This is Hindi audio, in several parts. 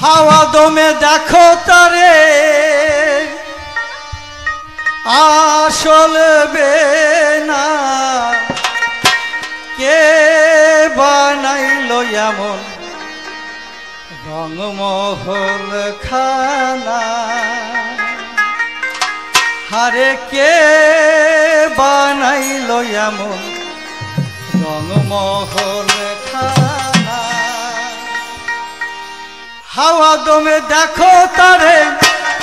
हवा दो में देखो तारे आशल बेना के बनाइलो एमन रंगमहल खाना हरे के बनाइलो एमन रंगमहल खाना हवा दो में देखो तारे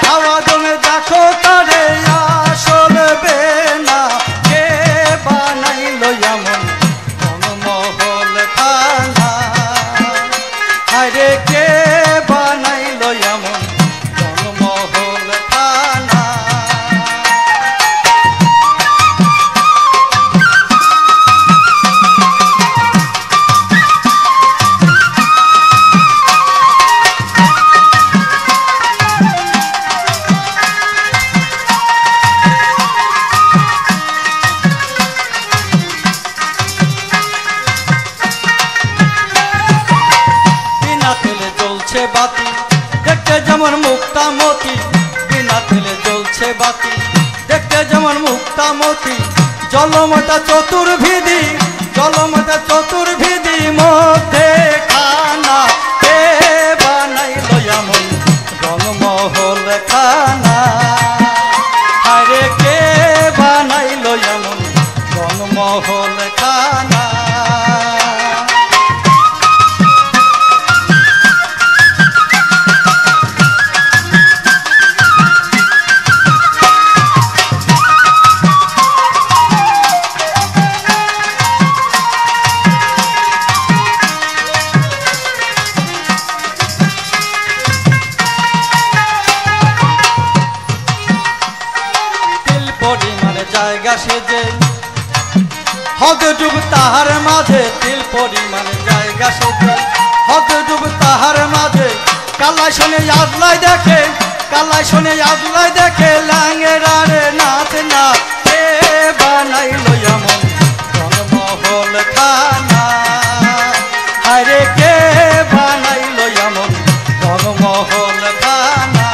हवा दो में देखो तारे आशल बेना के बनाइलो एमन जलमता चतुर्भेदी जलमता चतुर्भेदी मध्य खाना के बनाइलो एमन रंगमहल खाना हरे के बनाइलो एमन रंगमहल खाना हदडुब ताहार माझे तिल परिमाण जायगा सेजे हदडुब ताहार माझे काला शोने आदलाय देखे लांगेरारे नाच ना के बनाइलो एमन रंगमहल खाना हरे के बनाइलो एमन रंगमहल खाना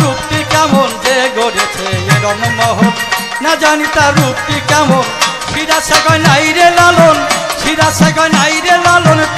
रूपटी केमन जे गड़ेछे रंगमहल ना जानी तार रूपटी केमन सिरा सागा नाई रे लालन